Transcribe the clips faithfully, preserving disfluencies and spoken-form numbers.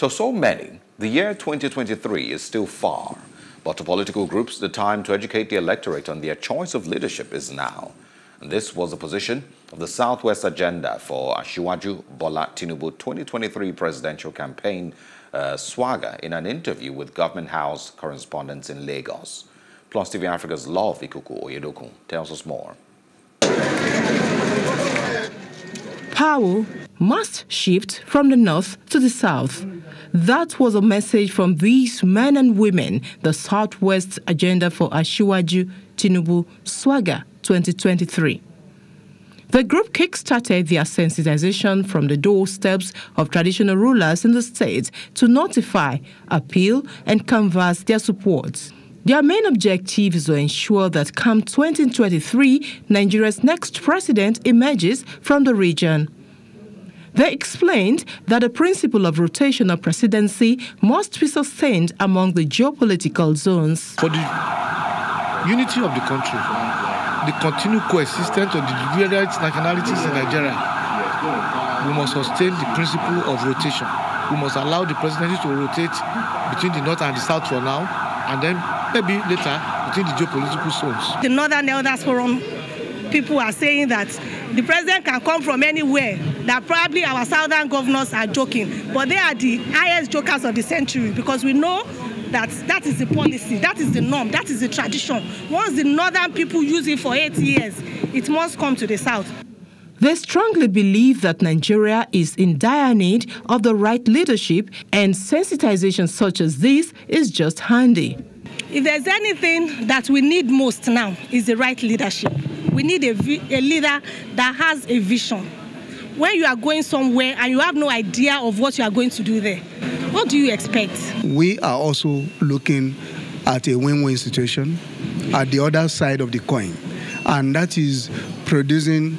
To so many, the year twenty twenty-three is still far, but to political groups, the time to educate the electorate on their choice of leadership is now. And this was the position of the Southwest Agenda for Asiwaju Bola Tinubu twenty twenty-three presidential campaign, uh, SWAGA, in an interview with Government House Correspondents in Lagos. Plus T V Africa's Love Ikuku Oyedoku tells us more. Power must shift from the north to the south. That was a message from these men and women, the Southwest Agenda for Asiwaju Tinubu SWAGA twenty twenty-three. The group kick-started their sensitization from the doorsteps of traditional rulers in the state to notify, appeal and canvass their support. Their main objective is to ensure that come twenty twenty-three, Nigeria's next president emerges from the region. They explained that the principle of rotational presidency must be sustained among the geopolitical zones. For the unity of the country, the continued coexistence of the various nationalities in Nigeria, we must sustain the principle of rotation. We must allow the presidency to rotate between the north and the south for now, and then maybe later between the geopolitical zones. The Northern Elders Forum people are saying that the president can come from anywhere, that probably our southern governors are joking, but they are the highest jokers of the century, because we know that that is the policy, that is the norm, that is the tradition. Once the northern people use it for eight years, it must come to the south. They strongly believe that Nigeria is in dire need of the right leadership, and sensitization such as this is just handy. If there's anything that we need most now, is the right leadership. We need a, a leader that has a vision. When you are going somewhere and you have no idea of what you are going to do there, what do you expect? We are also looking at a win-win situation at the other side of the coin, and that is producing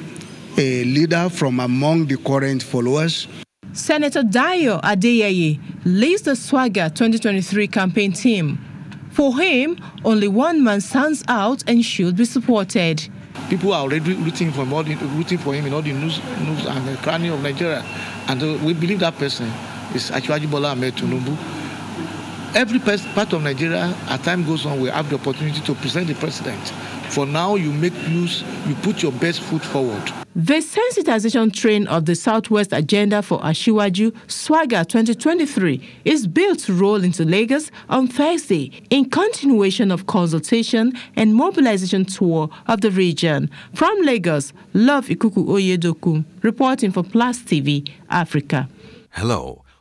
a leader from among the current followers. Senator Dayo Adeyeye leads the SWAGA twenty twenty-three campaign team. For him, only one man stands out and should be supported. People are already rooting for him, rooting for him in all the news, news and the cranny of Nigeria. And uh, we believe that person is Asiwaju Bola Tinubu. Every part of Nigeria, as time goes on, will have the opportunity to present the president. For now, you make use, you put your best foot forward. The sensitization train of the Southwest Agenda for Asiwaju SWAGA twenty twenty-three is built to roll into Lagos on Thursday in continuation of consultation and mobilization tour of the region. From Lagos, Love Ikuku Oyedoku, reporting for Plus T V Africa. Hello.